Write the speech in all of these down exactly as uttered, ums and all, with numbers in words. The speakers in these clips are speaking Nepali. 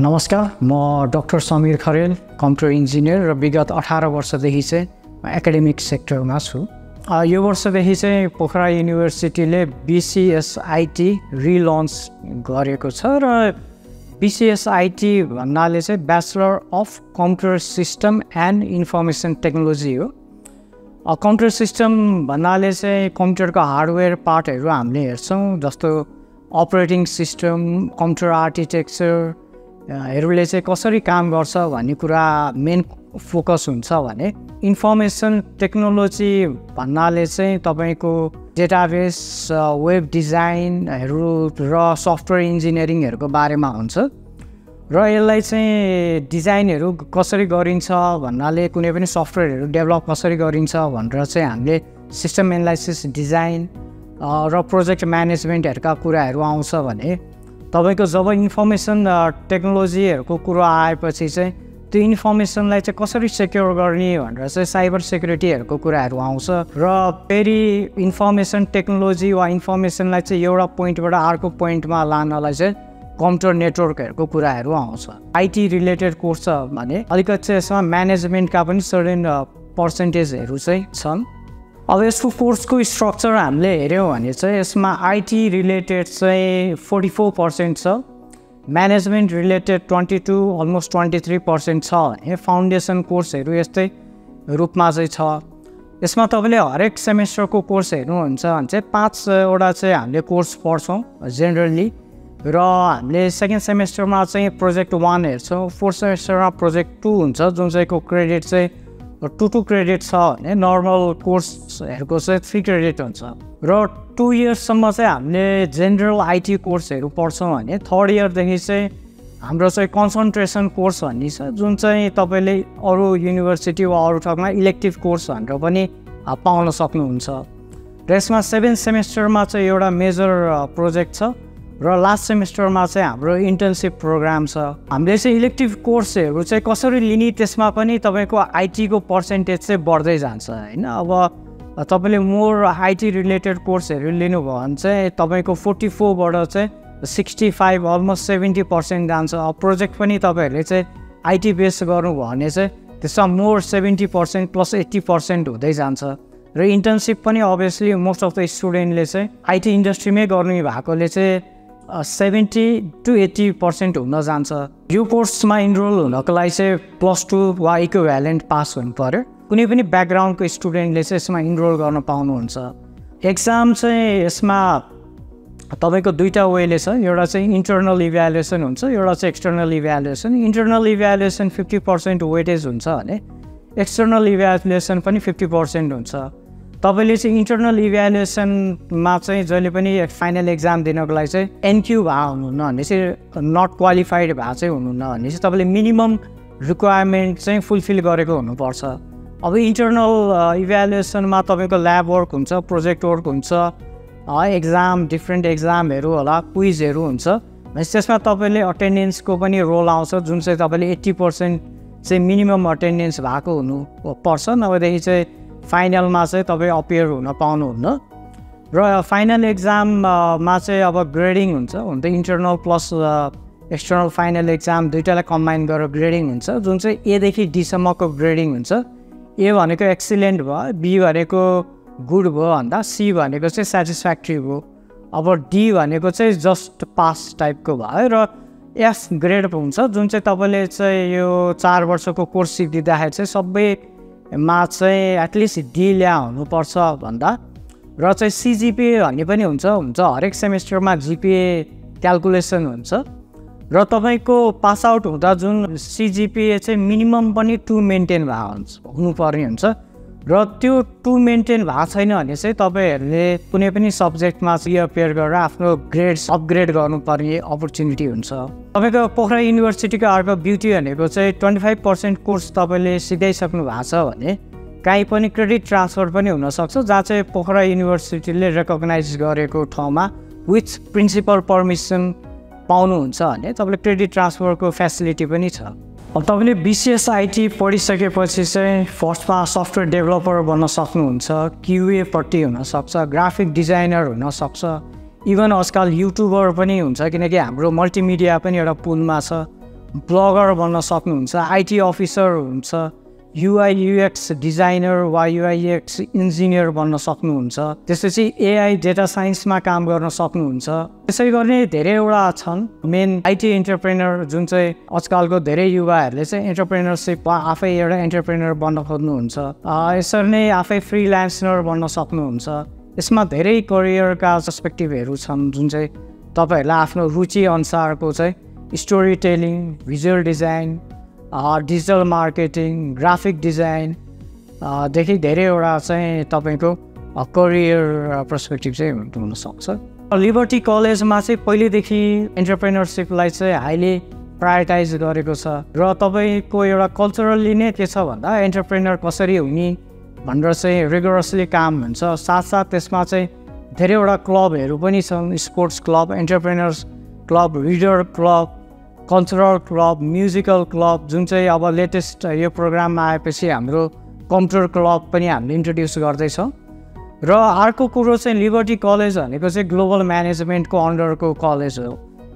Namaskar, I am Doctor Samir Kharel, computer engineer, and bigat eighteen years old in the academic sector. This year, Pokhara University has B C S I T relaunched and B C S I T is Bachelor of Computer System and Information Technology. Computer system is a computer hardware part, operating system, computer architecture, हरूले चाहिँ कसरी काम गर्छ भन्ने कुरा मेन फोकस हुन्छ भने इन्फर्मेसन टेक्नोलोजी भन्नाले चाहिँ तपाईको डेटाबेस वेब डिजाइन हरू र सफ्टवेयर इन्जिनियरिङ हरूको बारेमा हुन्छ र यसलाई चाहिँ डिजाइन हरू कसरी गरिन्छ भन्नाले कुनै पनि सफ्टवेयर हरू डेभलप कसरी गरिन्छ भनेर चाहिँ हामीले सिस्टम एनालाइसिस डिजाइन र प्रोजेक्ट म्यानेजमेन्ट हरूका कुराहरू आउँछ भने तपाईको जब इन्फर्मेसन टेक्नोलोजी हरूको कुरा आएपछि चाहिँ त्यो इन्फर्मेसन लाई चाहिँ कसरी सेक्युर गर्ने भनेर चाहिँ साइबर सेक्युरिटी हरूको कुराहरू आउँछ र फेरि इन्फर्मेसन टेक्नोलोजी वा इन्फर्मेसन लाई चाहिँ एउटा प्वाइन्टबाट अर्को प्वाइन्टमा लानलाई चाहिँ कम्प्युटर नेटवर्क हरूको कुराहरू आउँछ आईटी रिलेटेड कोर्स छ भने अलिकति चाहिँ यसमा म्यानेजमेन्ट का पनि सर्टेन पर्सेन्टेजहरू चाहिँ छन् अब यसको कोर्सको स्ट्रक्चर हामीले हेर्यौ भने चाहिँ यसमा आईटी रिलेटेड चाहिँ forty-four percent छ management related twenty-two almost twenty-three percent छ भने फाउन्डेसन कोर्सहरु यस्तै रूपमा चाहिँ छ यसमा तपाईले हरेक सेमेस्टरको कोर्स हेर्नुहुन्छ भने चाहिँ पाँच वटा चाहिँ हामीले कोर्स पढ्छौं जनरली र हामीले सेकेन्ड सेमेस्टरमा चाहिँ प्रोजेक्ट one हेर्छौं फोर्थ सेमेस्टरमा प्रोजेक्ट two हुन्छ जुन चाहिँको क्रेडिट चाहिँ two two क्रेडिट छ भने नर्मल कोर्स हरको चाहिँ three क्रेडिट हुन्छ र two इयर्स सम्म चाहिँ हामीले जनरल आईटी कोर्सहरु पढ्छौं भने थर्ड इयर देखि चाहिँ हाम्रो चाहिँ कन्सन्ट्रेसन कोर्स भन्ने छ जुन चाहिँ तपाईले अरु युनिभर्सिटी वा अरु ठाउँमा इलेक्टिभ कोर्स भनेर पनि पाउन सक्नुहुन्छ र यसमा seventh सेमेस्टरमा चाहिँ एउटा मेजर प्रोजेक्ट छ र लास्ट सेमेस्टरमा चाहिँ हाम्रो इन्टर्नशिप प्रोग्राम छ हामीले चाहिँ इलेक्टिभ कोर्सहरु चाहिँ कसरी लिने त्यसमा पनि तपाईको आईटी को पर्सेन्टेज चाहिँ बढ्दै जान्छ हैन अब तपाईले मोर आईटी रिलेटेड कोर्सहरु लिनु भयो भने चाहिँ तपाईको forty-four बाट चाहिँ sixty-five अलमोस्ट seventy percent जान्छ अब प्रोजेक्ट पनि तपाईहरुले चाहिँ आईटी बेस गर्नु भयो भने चाहिँ त्यसमा more seventy percent plus eighty percent हुँदै जान्छ र इन्टर्नशिप पनि अभियसली मोस्ट अफ द स्टुडेन्टले चाहिँ आईटी इन्डस्ट्रीमै गर्ने भएकोले चाहिँ Uh, seventy to eighty percent हुन जान्छ यो कोर्समा इनरोल हुनको लागि चाहिँ प्लस two वा इक्विभ्यालेन्ट पास हुनु पर्यो कुनै पनि ब्याकग्राउन्डको स्टुडेन्टले चाहिँ यसमा इनरोल गर्न पाउनुहुन्छ एक्जाम चाहिँ यसमा तपाईको दुईटा वेले छ एउटा चाहिँ इन्टर्नल इभ्यालुएसन हुन्छ एउटा चाहिँ external evaluation internal evaluation fifty percent weightage हुन्छ भने एक्सटर्नल इभ्यालुएसन पनि fifty percent हुन्छ तपाईले चाहिँ इन्टर्नल इभ्यालुएसन मा चाहिँ जहिले पनि फाइनल एक्जाम दिनको लागि चाहिँ एनक्यू भा हुनुहुन्न भने चाहिँ नट क्वालिफाइड भा चाहिँ हुनुहुन्न भने चाहिँ तपाईले मिनिमम रिक्वायरमेन्ट चाहिँ फुलफिल गरेको हुनुपर्छ अब इन्टर्नल इभ्यालुएसन मा तपाईको ल्याब वर्क हुन्छ प्रोजेक्ट वर्क हुन्छ एक्जाम डिफरेन्ट एक्जामहरु होला क्विजहरु हुन्छ त्यसमा तपाईले अटेन्डेन्स को पनि रोल आउँछ जुन चाहिँ तपाईले eighty percent चाहिँ मिनिमम अटेन्डेन्स भएको हुनु पर्छ नभएदेखि चाहिँ फाइनल मा चाहिँ तपाई अपियर हुन पाउनुहुन्न र फाइनल एक्जाम मा चाहिँ अब ग्रेडिङ हुन्छ हुन त internal plus external final exam दुईटालाई कम्बाइन गरेर ग्रेडिङ हुन्छ जुन चाहिँ ए देखि डी सम्मको ग्रेडिङ हुन्छ ए भनेको एक्सिलेन्ट भयो बी भनेको गुड भयो भन्दा सी भनेको चाहिँ स्याटिस्फ्याक्ट्री भयो अब डी भनेको चाहिँ जस्ट पास टाइपको भयो र एफ ग्रेड हुन्छ जुन चाहिँ तपाईले चाहिँ यो चार वर्षको कोर्स सिक्दिँदाखेरि चाहिँ सबै मा चाहिँ एटलिस्ट डी ल्या हुनुपर्छ भन्दा र चाहिँ सीजीपीए भन्ने पनि हुन्छ हुन्छ हरेक सेमेस्टरमा जीपीए क्याल्कुलेसन हुन्छ र तपाईको पास आउट हुँदा जुन सीजीपीए चाहिँ मिनिमम पनि two मेन्टेन भा हुन्छ हुनुपर्ने हुन्छ र त्यो two मेन्टेन भा छैन भने चाहिँ तपाईहरुले कुनै पनि सब्जेक्टमा रिअपियर गरेर आफ्नो ग्रेड्स अपग्रेड गर्नुपर्ने अपर्च्युनिटी हुन्छ तपाईको पोखरा युनिभर्सिटीको अर्को ब्युटी भनेको चाहिँ twenty-five percent कोर्स तपाईले सिकाइसक्नु भएको छ भने काई पनि क्रेडिट ट्रान्सफर पनि हुन सक्छ जहाँ चाहिँ पोखरा युनिभर्सिटीले रेकग्नाइज गरेको ठाउँमा विथ प्रिन्सिपल पर्मिसन पाउनुहुन्छ भने तपाईले क्रेडिट ट्रान्सफरको फ्यासिलिटी पनि छ अब तपाईले B C S I T पढिसकेपछि चाहिँ फर्स्टमा सफ्टवेयर डेभलपर बन्न सक्नुहुन्छ क्यूए पट्टी हुन सक्छ ग्राफिक डिजाइनर हुन सक्छ इभन आजकल युट्युबर पनि हुन्छ किनकि हाम्रो मल्टिमिडिया पनि एउटा पुलमा छ blogger bhanna sakनुहुन्छ, आईटी अफिसर हुन्छ, यूआई यूएक्स डिजाइनर वा यूआई यूएक्स इन्जिनियर बन्न सक्नुहुन्छ, त्यसपछि एआई डेटा साइन्स मा काम गर्न सक्नुहुन्छ। त्यसै गर्ने धेरै वटा छन्। मेन आईटी एन्टरप्रेनर जुन चाहिँ आजकलको धेरै युवाहरूले चाहिँ एन्टरप्रेनरशिप वा आफै एउटा एन्टरप्रेनर बन्न खोज्नुहुन्छ, यसरी नै आफै फ्रीलान्सर बन्न सक्नुहुन्छ। यसमा धेरै करियरका पर्सपेक्टिभहरु छन् जुन चाहिँ तपाईहरुले आफ्नो रुचि अनुसारको चाहिँ storytelling, visual design, digital marketing, graphic design देखि धेरैवटा चाहिँ तपाईको करियर पर्सपेक्टिभ चाहिँ हुन सक्छ। लिबर्टी कलेजमा चाहिँ पहिलेदेखि एन्टरप्रेनरशिपलाई चाहिँ हाईली प्रायोरिटाइज गरेको छ र तपाईको एउटा कल्चरली नै के छ भन्दा एन्टरप्रेनर कसरी हुने भनेर चाहिँ रिगरसली काम हुन्छ। साथसाथ त्यसमा चाहिँ धेरैवटा क्लबहरू पनि छन्, sports club, entrepreneurs club, reader club, cultural club, musical club, जुन चाहिँ अब लेटेस्ट यो प्रोग्राममा आएपछि हाम्रो कम्प्युटर क्लब पनि हामीले इन्ट्रोड्युस गर्दैछौँ। र अर्को कुरो चाहिँ लिबर्टी कलेज भनेको चाहिँ ग्लोबल म्यानेजमेन्टको अन्डरको कलेज हो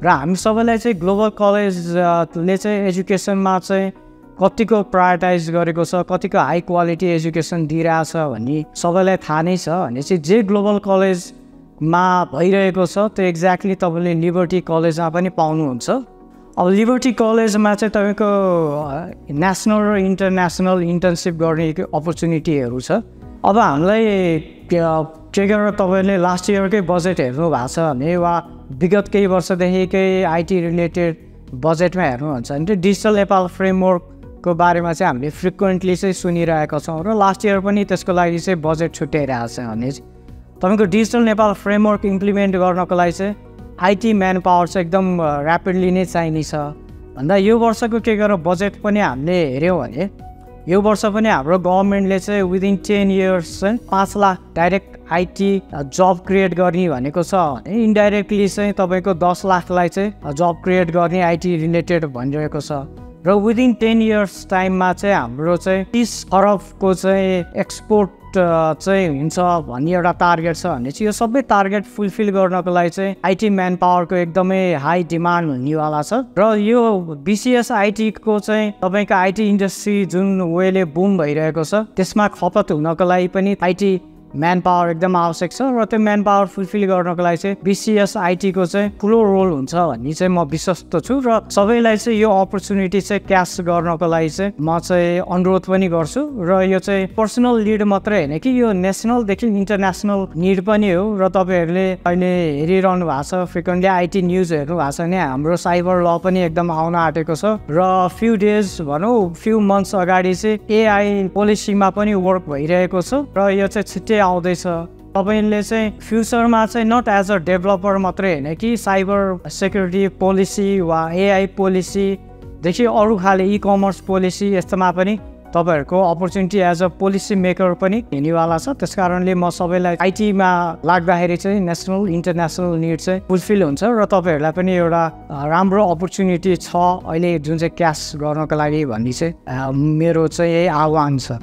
र हामी सबैलाई चाहिँ ग्लोबल कलेजले चाहिँ एजुकेसनमा चाहिँ कतिको प्रायोरिटाइज गरेको छ, कतिको हाई क्वालिटी एजुकेसन दिइरहेछ भन्ने सबैलाई थाहा नै छ। भनेपछि जे ग्लोबल कलेजमा भइरहेको छ त्यो एक्ज्याक्टली तपाईँले लिबर्टी कलेजमा पनि पाउनुहुन्छ। अब लिबर्टी कलेजमा चाहिँ तपाईको नेसनल र इन्टरनेसनल इन्टर्नसिप गर्ने अपर्च्युनिटीहरू छ। अब हामीलाई के गरेर तपाईँले लास्ट इयरकै बजेट हेर्नु भएको छ भने वा विगत केही वर्षदेखिकै आईटी रिलेटेड बजेटमा हेर्नुहुन्छ भने डिजिटल नेपाल फ्रेमवर्कको बारेमा चाहिँ हामीले फ्रिक्वेन्टली चाहिँ सुनिरहेका छौँ र लास्ट इयर पनि त्यसको लागि चाहिँ बजेट छुट्याइरहेछ भने तपाईँको डिजिटल नेपाल फ्रेमवर्क इम्प्लिमेन्ट गर्नको लागि चाहिँ आईटी मैन पावर चाहिँ एकदम ऱ्यापिडली नै चाहिने छ भन्दा यो वर्षको के गरेर बजेट पनि हामीले हेऱ्यौँ भने यो वर्ष पनि हाम्रो गभर्मेन्टले चाहिँ विदिन टेन इयर्स चाहिँ पाँच lakh direct IT job create गर्ने भनेको छ भने इन्डाइरेक्टली चाहिँ तपाईँको दस लाखलाई चाहिँ जब क्रिएट गर्ने आईटी रिलेटेड भनिरहेको छ र विदिन टेन इयर्स टाइममा चाहिँ हाम्रो चाहिँ तिस अरबको चाहिँ एक्सपोर्ट चाहिँ हुन्छ भन्ने एउटा टार्गेट छ। भने चाहिँ यो सबै टार्गेट फुलफिल गर्नको लागि चाहिँ आईटी म्यान पावरको एकदमै हाई डिमान्ड हुनेवाला छ। र यो बीसीएस आईटीको चाहिँ तपाईँको आईटी इन्डस्ट्री जुन वेले बुम भइरहेको छ त्यसमा खपत हुनको लागि पनि आईटी म्यान पावर एकदम आवश्यक छ र त्यो म्यान पावर फुलफिल गर्नको लागि चाहिँ बीसीएस आईटीको चाहिँ ठुलो रोल हुन्छ भन्ने चाहिँ म विश्वस्त छु र सबैलाई चाहिँ यो अपर्च्युनिटी चाहिँ क्याच गर्नको लागि चाहिँ म चाहिँ अनुरोध पनि गर्छु। र यो चाहिँ पर्सनल लिड मात्रै होइन कि यो नेसनलदेखि इन्टरनेसनल निड पनि हो र तपाईँहरूले अहिले हेरिरहनु भएको छ, फ्रिक्वेन्टली आईटी न्युज हेर्नु भएको छ भने हाम्रो साइबर ल पनि एकदम आउन आँटेको छ र फ्यु डेज भनौँ फ्यु मन्थ्स अगाडि चाहिँ एआई पोलिसीमा पनि वर्क भइरहेको छ र यो चाहिँ छिट्टै आउँदैछ। तपाईँले चाहिँ फ्युचरमा चाहिँ नट एज अ डेभलपर मात्रै होइन कि साइबर सेक्युरिटी पोलिसी वा एआई पोलिसीदेखि अरू खाले इ कमर्स पोलिसी यस्तामा पनि तपाईहरूको opportunity as a policy maker पनि हिँड्नेवाला छ। त्यस कारणले म सबैलाई आईटीमा लाग्दाखेरि चाहिँ नेसनल इन्टरनेसनल निड चाहिँ फुलफिल हुन्छ र तपाईँहरूलाई पनि एउटा राम्रो अपर्च्युनिटी छ अहिले जुन चाहिँ क्यास गर्नको लागि भन्ने चाहिँ मेरो चाहिँ यही आह्वान छ।